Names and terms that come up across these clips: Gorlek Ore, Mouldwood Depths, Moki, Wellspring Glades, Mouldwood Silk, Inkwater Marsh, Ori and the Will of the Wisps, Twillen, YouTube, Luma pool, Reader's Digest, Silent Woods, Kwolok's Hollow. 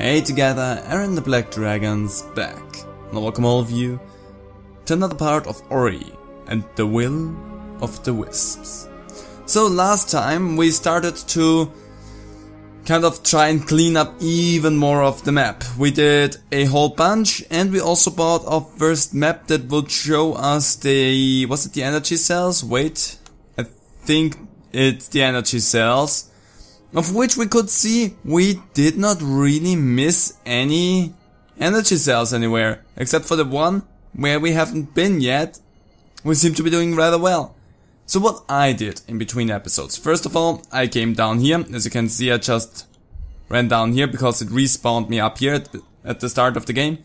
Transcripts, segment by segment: Hey together, Aaron the Black Dragon's back, and welcome all of you to another part of Ori and the Will of the Wisps. So last time we started to kind of try and clean up even more of the map. We did a whole bunch, and we also bought our first map that would show us the, was it the energy cells? Wait, I think it's the energy cells. Of which we could see we did not really miss any energy cells anywhere, except for the one where we haven't been yet. We seem to be doing rather well. So what I did in between episodes, first of all, I came down here. As you can see, I just ran down here because it respawned me up here at the start of the game.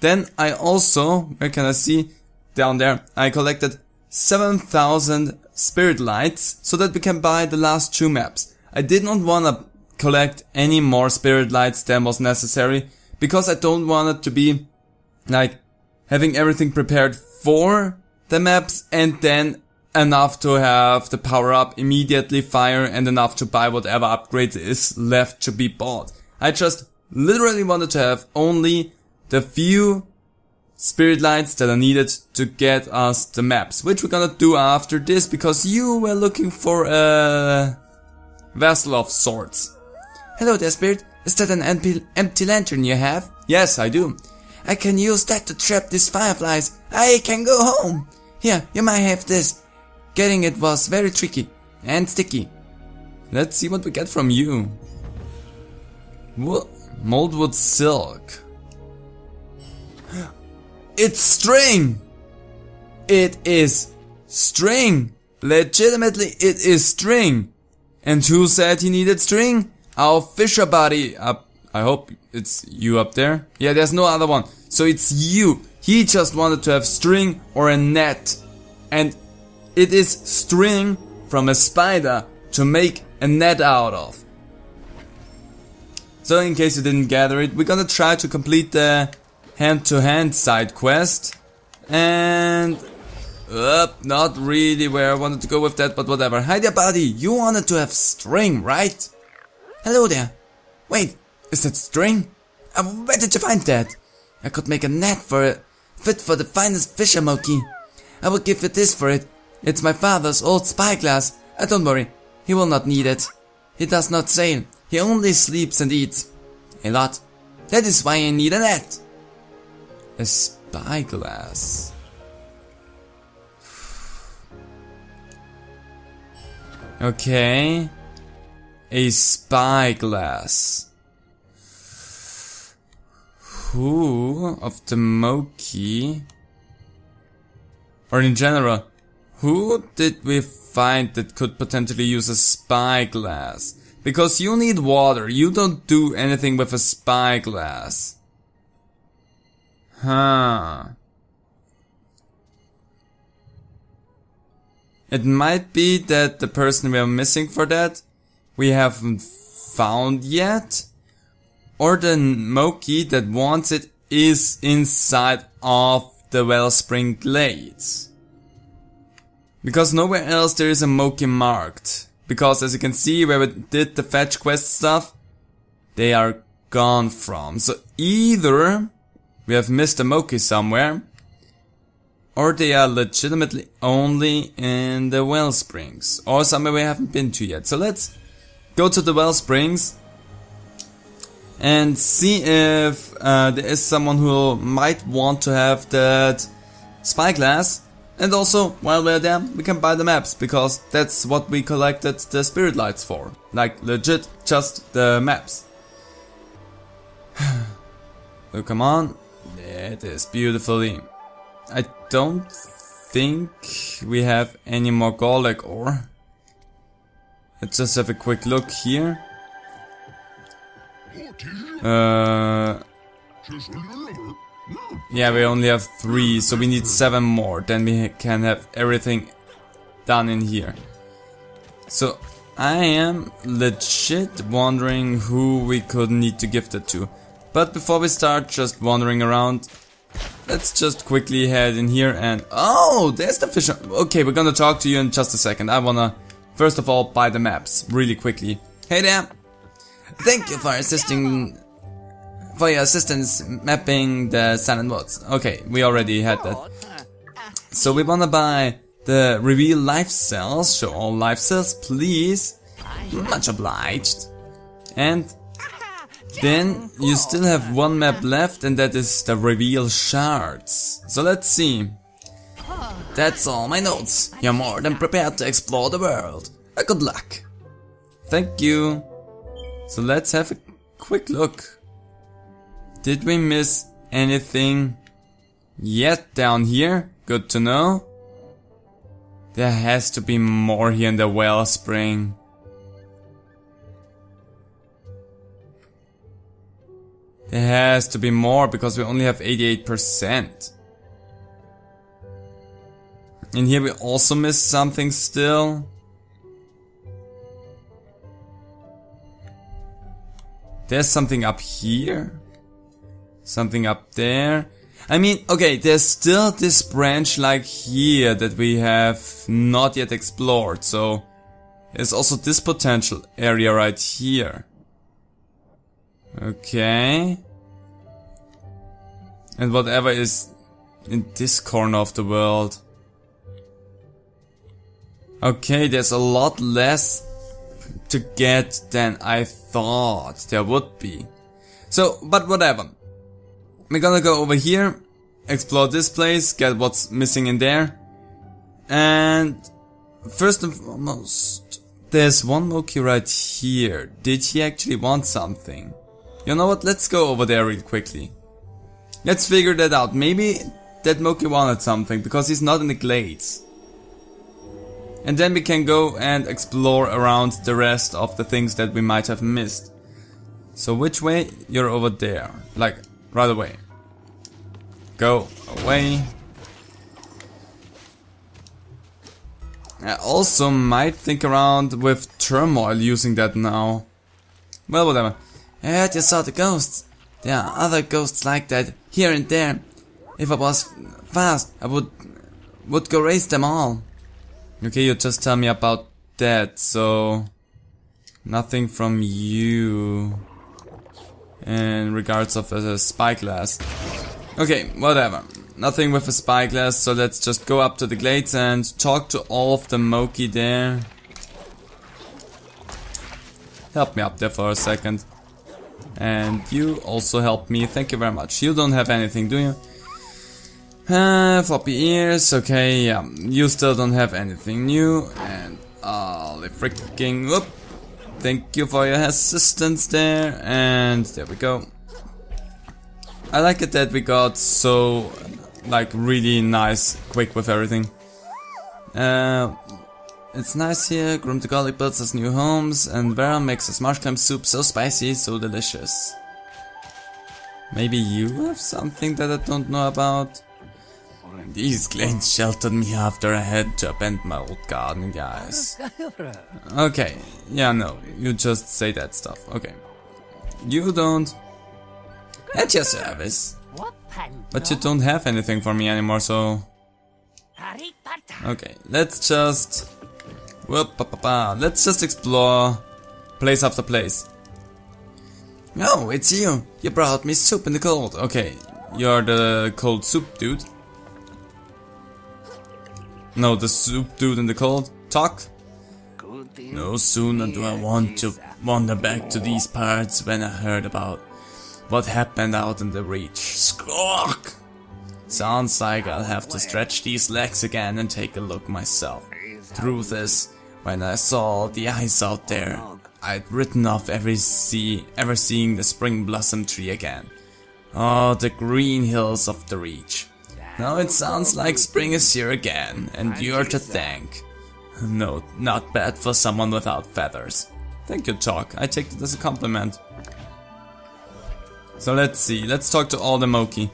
Then I also, where can I see, down there, I collected 7,000 spirit lights so that we can buy the last two maps. I did not want to collect any more spirit lights than was necessary, because I don't want it to be like having everything prepared for the maps and then enough to have the power up immediately fire and enough to buy whatever upgrade is left to be bought. I just literally wanted to have only the few spirit lights that are needed to get us the maps, which we're gonna do after this, because you were looking for a vessel of sorts. Hello there, Spirit. Is that an empty lantern you have? Yes, I do. I can use that to trap these fireflies. I can go home. Here, you might have this. Getting it was very tricky and sticky. Let's see what we get from you. Mouldwood Silk. It's string. It is string. Legitimately, it is string. And who said he needed string? Our fisher buddy up. I hope it's you up there. Yeah, there's no other one. So it's you. He just wanted to have string or a net. And it is string from a spider to make a net out of. So in case you didn't gather it, we're gonna try to complete the hand to hand side quest. And not really where I wanted to go with that, but whatever. Hi there, buddy. You wanted to have string, right? Hello there. Wait, is that string? Where did you find that? I could make a net for it, fit for the finest fisher monkey. I will give you this for it. It's my father's old spyglass. Don't worry, he will not need it. He does not sail. He only sleeps and eats. A lot. That is why I need a net. A spyglass. Okay, a spyglass. Who of the Moki, or in general, who did we find that could potentially use a spyglass? Because you need water, you don't do anything with a spyglass. Huh. It might be that the person we are missing for that, we haven't found yet. Or the Moki that wants it is inside of the Wellspring Glades. Because nowhere else there is a Moki marked. Because as you can see where we did the fetch quest stuff, they are gone from. So either we have missed a Moki somewhere, or they are legitimately only in the well springs, or somewhere we haven't been to yet. So let's go to the well springs and see if there is someone who might want to have that spyglass. And also, while we're there, we can buy the maps, because that's what we collected the spirit lights for. Like, legit, just the maps. So come on, it is beautifully. I don't think we have any more Gorlek Ore. Let's just have a quick look here. Yeah, we only have 3, so we need 7 more. Then we can have everything done in here. So I am legit wondering who we could need to give that to. But before we start just wandering around, let's just quickly head in here and... Oh, there's the fisher. Okay, we're gonna talk to you in just a second. I wanna, first of all, buy the maps really quickly. Hey there. Thank you for assisting for your assistance mapping the Silent Woods. Okay, we already had that. So we wanna buy the reveal life cells, show all life cells please, much obliged. And then you still have one map left, and that is the reveal shards. So let's see. That's all my notes. You're more than prepared to explore the world. Good luck. Thank you. So let's have a quick look. Did we miss anything yet down here? Good to know. There has to be more here in the wellspring. There has to be more because we only have 88%. And here we also missed something still. There's something up here. Something up there. I mean, okay, there's still this branch like here that we have not yet explored. So there's also this potential area right here. Okay. And whatever is in this corner of the world. Okay, there's a lot less to get than I thought there would be. So, but whatever. We're gonna go over here, explore this place, get what's missing in there. And first and foremost, there's one Moki right here. Did he actually want something? You know what, let's go over there real quickly. Let's figure that out. Maybe that Moki wanted something, because he's not in the glades. And then we can go and explore around the rest of the things that we might have missed. So which way? You're over there. Like, right away. Go away. I also might think around with turmoil using that now. Well, whatever. I heard you saw the ghosts. There are other ghosts like that here and there. If I was fast, I would go raise them all. Okay, you just tell me about that, so nothing from you in regards of a spyglass. Okay, whatever. Nothing with a spyglass, so let's just go up to the glades and talk to all of the Moki there. Help me up there for a second. And you also help me, thank you very much. You don't have anything, do you? Floppy ears, okay, yeah, you still don't have anything new, and holy freaking, whoop, thank you for your assistance there, and there we go. I like it that we got so, like, really nice, quick with everything. It's nice here, Grim the Gorlek builds us new homes, and Vera makes us marsh clam soup so spicy, so delicious. Maybe you have something that I don't know about? These glades sheltered me after I had to abandon my old garden in the ice. Okay, yeah, no, you just say that stuff, okay. You don't. At your service. But you don't have anything for me anymore, so... Okay, let's just... Let's just explore place after place. No, it's you. You brought me soup in the cold. Okay, you're the cold soup dude. No, the soup dude in the cold. Talk. No sooner do I want to wander back to these parts when I heard about what happened out in the reach. Squawk! Sounds like I'll have to stretch these legs again and take a look myself. Truth is, when I saw the ice out there, I'd written off ever seeing the spring blossom tree again. Oh, the green hills of the reach. Now it sounds like spring is here again, and you're to thank. No, not bad for someone without feathers. Thank you, Chalk. I take it as a compliment. So let's see. Let's talk to all the Moki.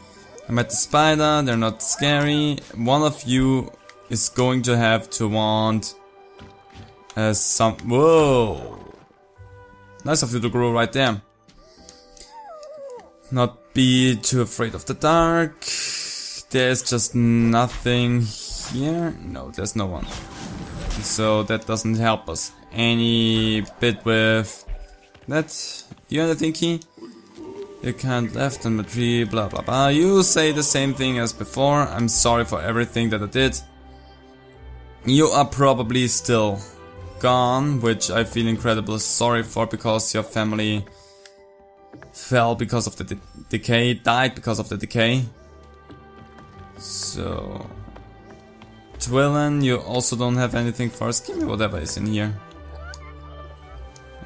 I met the spider. They're not scary. One of you is going to have to want some... Whoa! Nice of you to grow right there. Not be too afraid of the dark. There's just nothing here. No, there's no one. So that doesn't help us any bit with that. You know the thingy? You can't left on the tree, blah blah blah. You say the same thing as before. I'm sorry for everything that I did. You are probably still gone, which I feel incredibly sorry for, because your family fell because of the decay, died because of the decay. So... Twillen, you also don't have anything for us. Give me whatever is in here.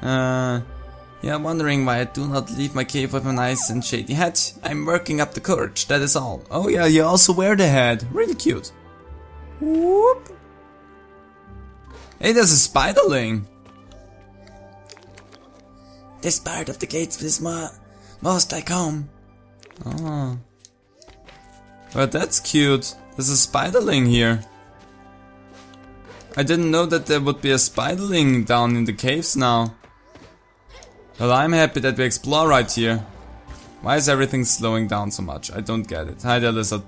Yeah, I'm wondering why I do not leave my cave with a nice and shady hat. I'm working up the courage, that is all. Oh yeah, you also wear the hat. Really cute. Whoop. Hey, there's a spiderling. This part of the gates is most like home. Oh. Well, that's cute. There's a spiderling here. I didn't know that there would be a spiderling down in the caves now. Well, I'm happy that we explore right here. Why is everything slowing down so much? I don't get it. Hi there, lizard.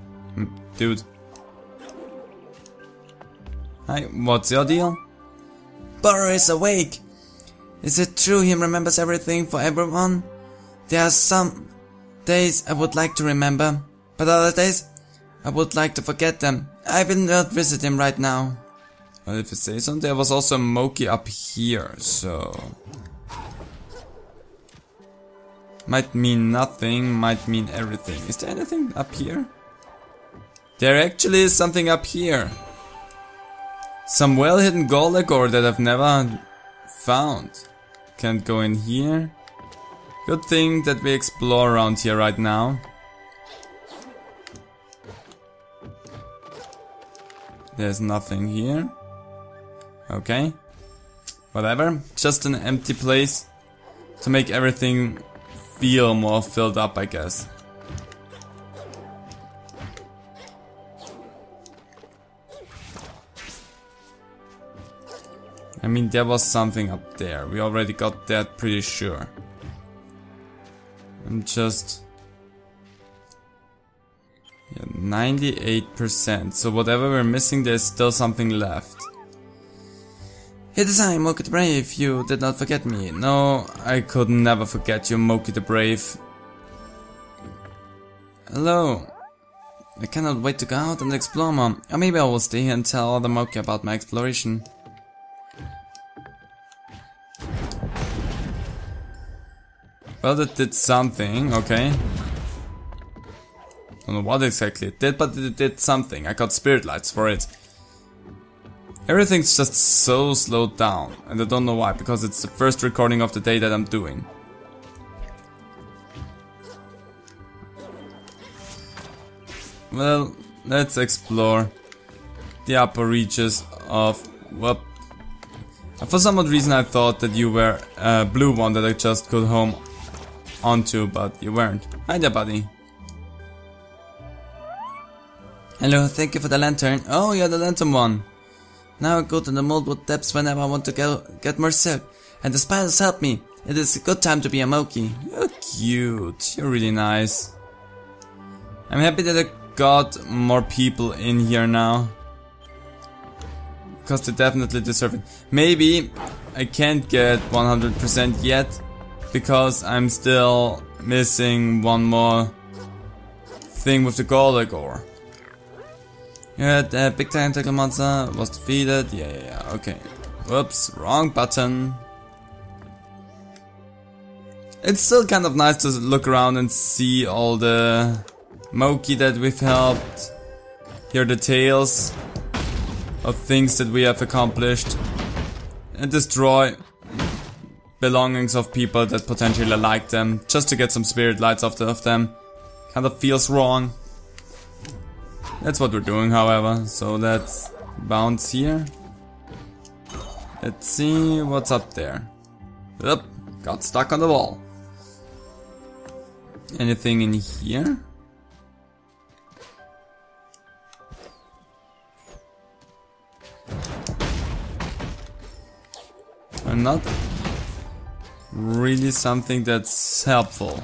Dude. Hi, what's your deal? Burrow is awake. Is it true he remembers everything for everyone? There are some days I would like to remember, but other days I would like to forget them. I will not visit him right now. Well, if you say so. There was also a Moki up here, so... might mean nothing, might mean everything. Is there anything up here? There actually is something up here. Some well-hidden Gorlek Ore that I've never found. Can't go in here. Good thing that we explore around here right now. There's nothing here. Okay. Whatever. Just an empty place to make everything feel more filled up, I guess. I mean, there was something up there. We already got that, pretty sure. I'm just... yeah, 98%. So whatever we're missing, there's still something left. It is I, Moki the Brave. You did not forget me. No, I could never forget you, Moki the Brave. Hello. I cannot wait to go out and explore more. Or maybe I will stay here and tell all the Moki about my exploration. Well, that did something, okay. Don't know what exactly it did, but it did something. I got spirit lights for it. Everything's just so slowed down, and I don't know why, because it's the first recording of the day that I'm doing. Well, let's explore the upper reaches of... well, for some odd reason I thought that you were a blue one that I just could home onto, but you weren't. Hi there, buddy. Hello, thank you for the lantern. Oh, you're the lantern one. Now I go to the Mouldwood Depths whenever I want to go get more silk. And the spiders help me. It is a good time to be a Moki. You're cute. You're really nice. I'm happy that I got more people in here now, because they definitely deserve it. Maybe I can't get 100% yet, because I'm still missing one more thing with the Gorlek Ore. Yeah, the big tentacle monster was defeated. Yeah, okay. Whoops, wrong button. It's still kind of nice to look around and see all the Moki that we've helped. Hear the tales of things that we have accomplished. And destroy belongings of people that potentially like them, just to get some spirit lights off of them. Kind of feels wrong. That's what we're doing, however. So let's bounce here. Let's see what's up there. Oop, got stuck on the wall. Anything in here? Or not? Really something that's helpful.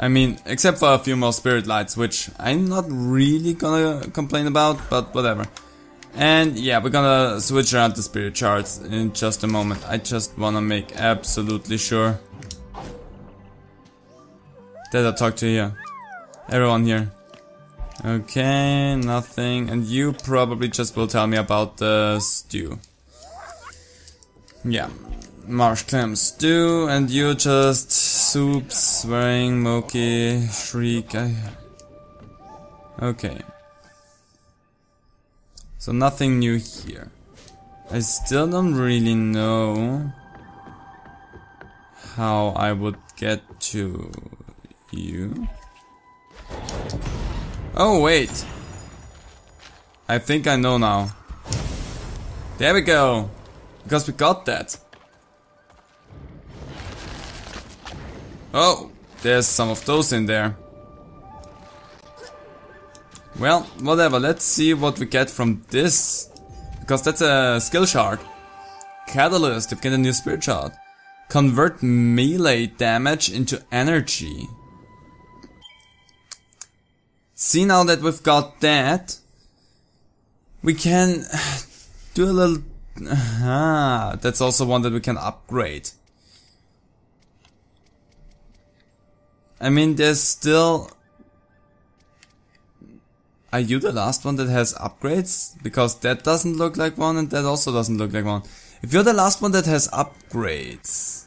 I mean, except for a few more spirit lights, which I'm not really gonna complain about, but whatever. And yeah, we're gonna switch around the spirit charts in just a moment. I just wanna make absolutely sure That I'll talk to here. Everyone here. Okay, nothing. And you probably just will tell me about the stew. Yeah. Marsh clam stew, and you just soup, swearing, mokey, shriek. Okay. So nothing new here. I still don't really know how I would get to you. Oh wait, I think I know now. There we go, because we got that. Oh, there's some of those in there. Well, whatever, let's see what we get from this. Because that's a skill shard. Catalyst, you get a new spirit shard. Convert melee damage into energy. See, now that we've got that, we can do a little... Ah, that's also one that we can upgrade. I mean, there's still... Are you the last one that has upgrades? Because that doesn't look like one, and that also doesn't look like one. If you're the last one that has upgrades...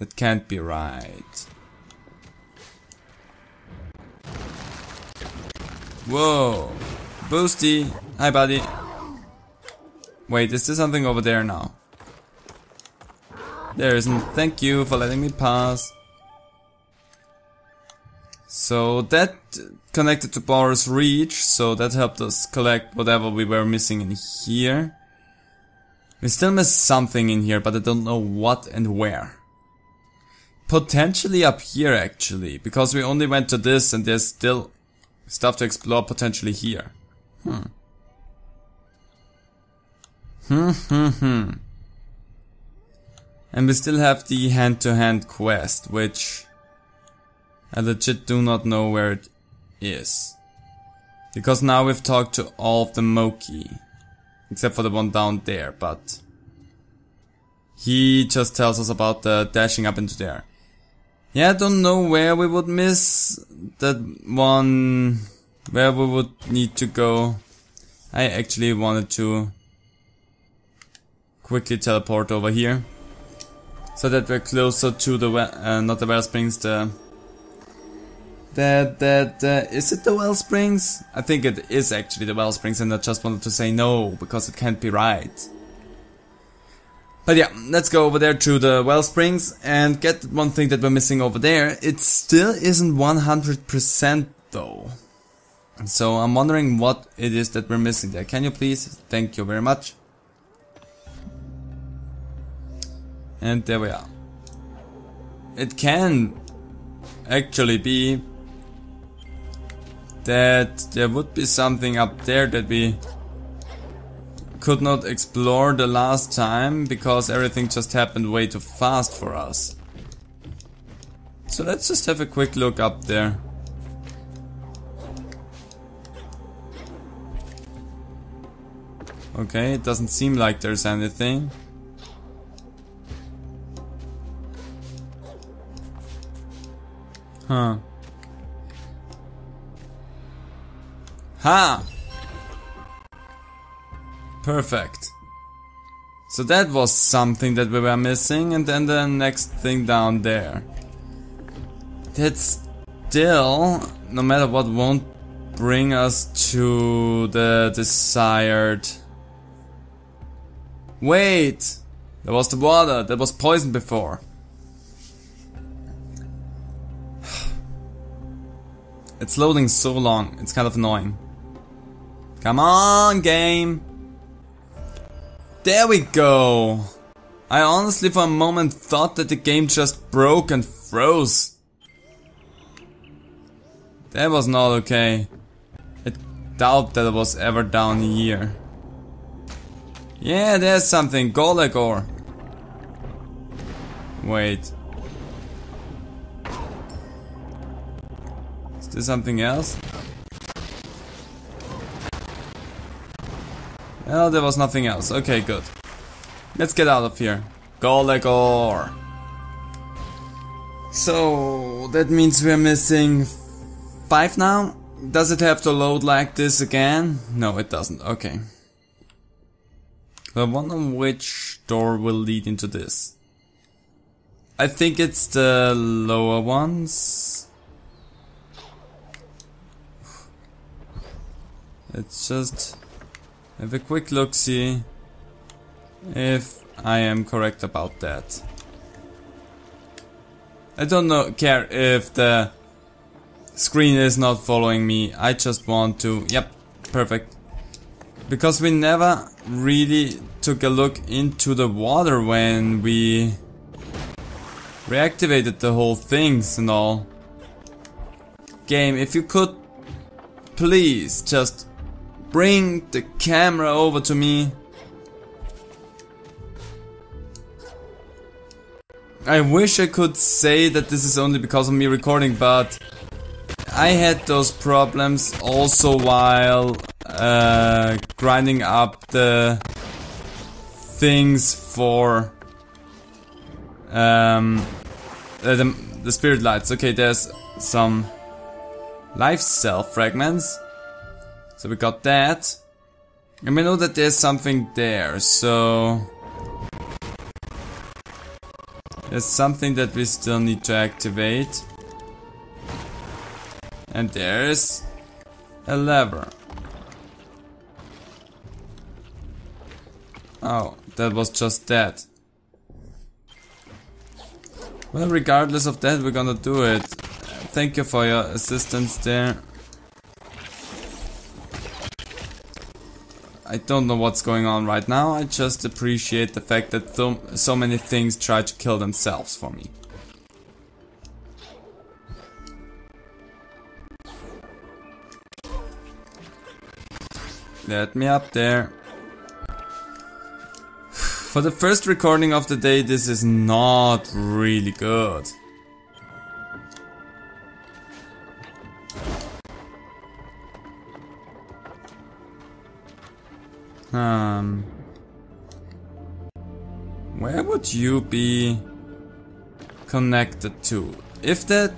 That can't be right. Whoa! Boosty! Hi, buddy! Wait, is there something over there now? There isn't. Thank you for letting me pass. So that connected to Boris Reach, so that helped us collect whatever we were missing in here. We still miss something in here, but I don't know what and where. Potentially up here actually, because we only went to this and there's still stuff to explore potentially here. And we still have the hand to hand quest, which... I legit do not know where it is. Because now we've talked to all of the Moki. Except for the one down there, but... He just tells us about the dashing up into there. Yeah, I don't know where we would miss that one... Where we would need to go. I actually wanted to... quickly teleport over here. So that we're closer to the... not the Wellsprings, the... Is it the Wellsprings? I think it is actually the Wellsprings, and I just wanted to say no, because it can't be right. But yeah, let's go over there to the Wellsprings and get one thing that we're missing over there. It still isn't 100% though. So I'm wondering what it is that we're missing there. Can you please? Thank you very much. And there we are. It can actually be that there would be something up there that we could not explore the last time because everything just happened way too fast for us. So let's just have a quick look up there. Okay, it doesn't seem like there's anything. Huh. Ha! Perfect. So that was something that we were missing, and then the next thing down there. That still, no matter what, won't bring us to the desired... Wait! There was the water that was poisoned before. It's loading so long, it's kind of annoying. Come on, game! There we go! I honestly for a moment thought that the game just broke and froze. That was not okay. I doubt that it was ever down here. Yeah, there's something, Gorlek Ore. Wait. Is there something else? Oh, there was nothing else. Okay, good. Let's get out of here. Gorlek Ore. So So that means we're missing 5 now? Does it have to load like this again? No, it doesn't. Okay. I wonder which door will lead into this. I think it's the lower ones. Let's just have a quick look-see if I am correct about that. I don't care if the screen is not following me. I just want to... Yep, perfect. Because we never really took a look into the water when we reactivated the whole things and all. Game, if you could please just bring the camera over to me. I wish I could say that this is only because of me recording, but I had those problems also while grinding up the things for the spirit lights. Okay, there's some life cell fragments. So we got that. And we know that there's something there, so... There's something that we still need to activate. And there's a lever. Oh, that was just that. Well, regardless of that, we're gonna do it. Thank you for your assistance there. I don't know what's going on right now. I just appreciate the fact that so many things try to kill themselves for me. Let me up there. For the first recording of the day, this is not really good. Where would you be connected to? If that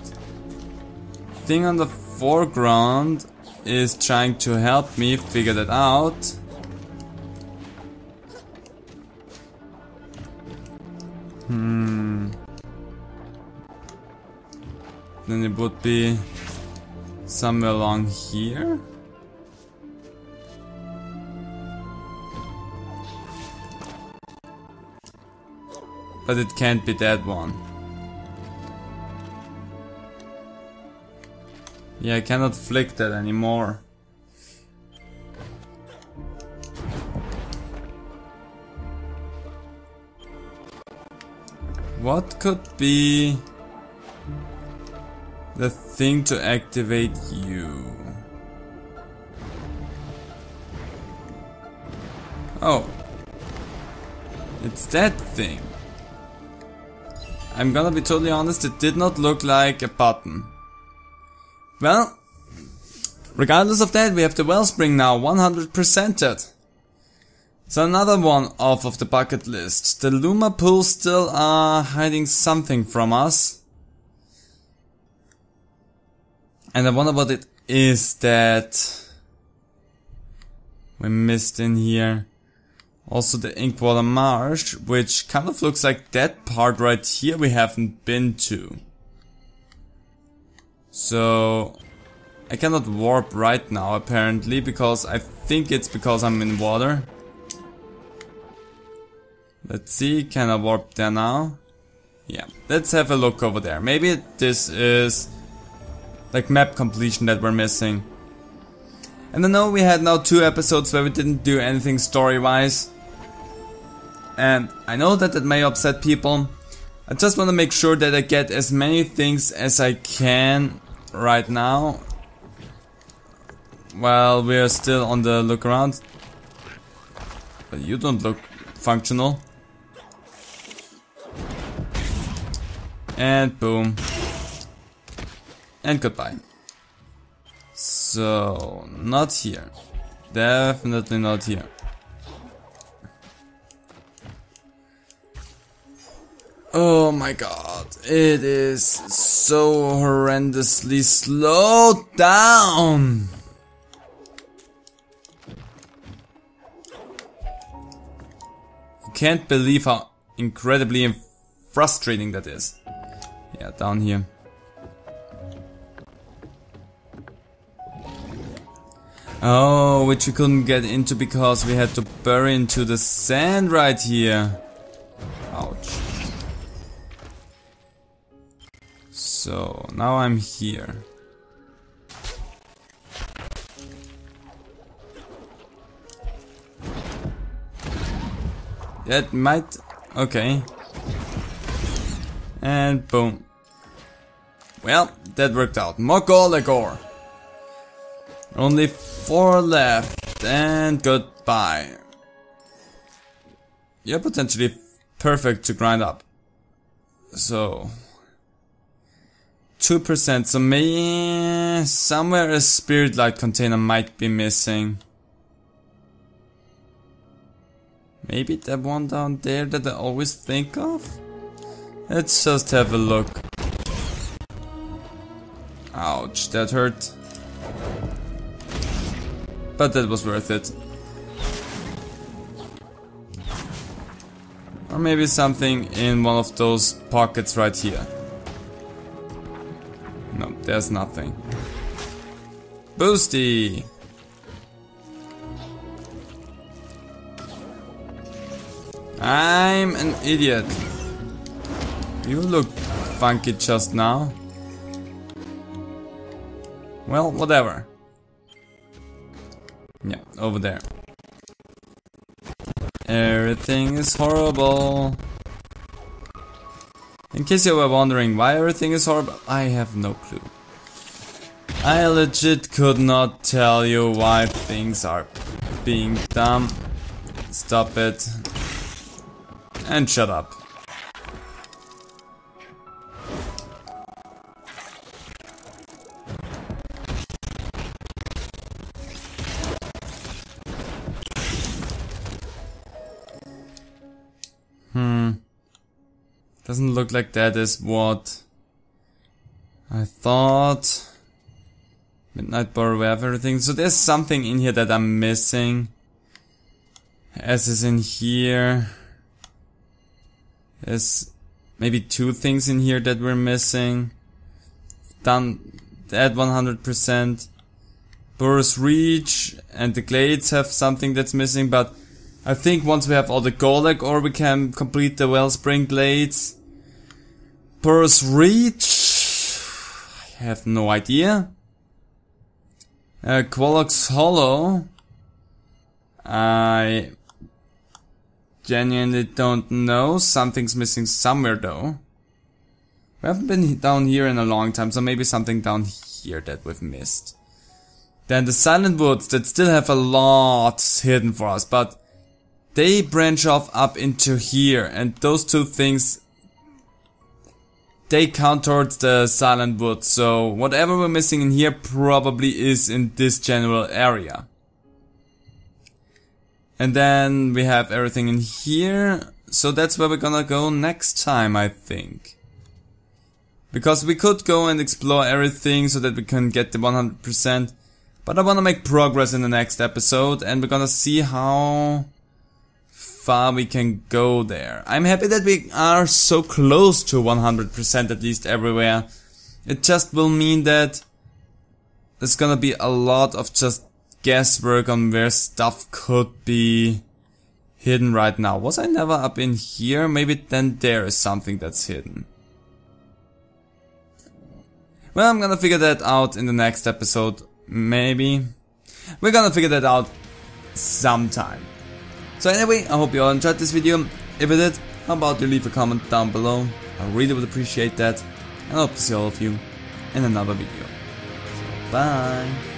thing on the foreground is trying to help me figure that out... Then it would be somewhere along here. But it can't be that one. Yeah, I cannot flick that anymore. What could be the thing to activate you? Oh. It's that thing. I'm gonna be totally honest, it did not look like a button. Well, regardless of that, we have the wellspring now 100%ed. So another one off of the bucket list. The Luma pool still are hiding something from us. And I wonder what it is that we missed in here. Also the Inkwater Marsh, which kind of looks like that part right here we haven't been to. So I cannot warp right now apparently, because I think it's because I'm in water. Let's see, can I warp there now? Yeah, let's have a look over there. Maybe this is like map completion that we're missing. And I know we had now 2 episodes where we didn't do anything story-wise. And I know that may upset people. I just want to make sure that I get as many things as I can right now. While we're still on the look around. But you don't look functional. And boom. And goodbye. So, not here. Definitely not here. Oh my god. It is so so horrendously slow down. I can't believe how incredibly frustrating that is. Yeah, down here. Oh, which we couldn't get into because we had to bury into the sand right here. Ouch. So, now I'm here. That might... okay. And boom. Well, that worked out. More Gorlek Ore. Only 4 left and goodbye. You're potentially perfect to grind up. So 2%, so maybe somewhere a spirit light container might be missing. Maybe that one down there that I always think of? Let's just have a look. Ouch, that hurt. But that was worth it. Or maybe something in one of those pockets right here. No, there's nothing. Boosty! I'm an idiot. You look funky just now. Well, whatever. Yeah, over there. Everything is horrible. In case you were wondering why everything is horrible, I have no clue. I legit could not tell you why things are being dumb. Stop it. And shut up. Doesn't look like that is what I thought. Midnight Borrow, we have everything. So there's something in here that I'm missing. As is in here. There's maybe 2 things in here that we're missing. Done at 100%. Burrow's Reach and the Glades have something that's missing, but I think once we have all the Gorlek Ore, we can complete the Wellspring Glades. Burrow's Reach? I have no idea. Kwolok's Hollow? I genuinely don't know. Something's missing somewhere though. We haven't been down here in a long time, so maybe something down here that we've missed. Then the Silent Woods that still have a lot hidden for us, but they branch off up into here, and those 2 things, they count towards the Silent Woods, so whatever we're missing in here probably is in this general area. And then we have everything in here, so that's where we're gonna go next time, I think. Because we could go and explore everything so that we can get the 100%, but I wanna make progress in the next episode, and we're gonna see how far we can go there. I'm happy that we are so close to 100% at least everywhere. It just will mean that there's gonna be a lot of just guesswork on where stuff could be hidden right now. Was I never up in here? Maybe then there is something that's hidden. Well, I'm gonna figure that out in the next episode. Maybe. We're gonna figure that out sometime. So anyway, I hope you all enjoyed this video. If you did, how about you leave a comment down below? I really would appreciate that. And I hope to see all of you in another video. Bye!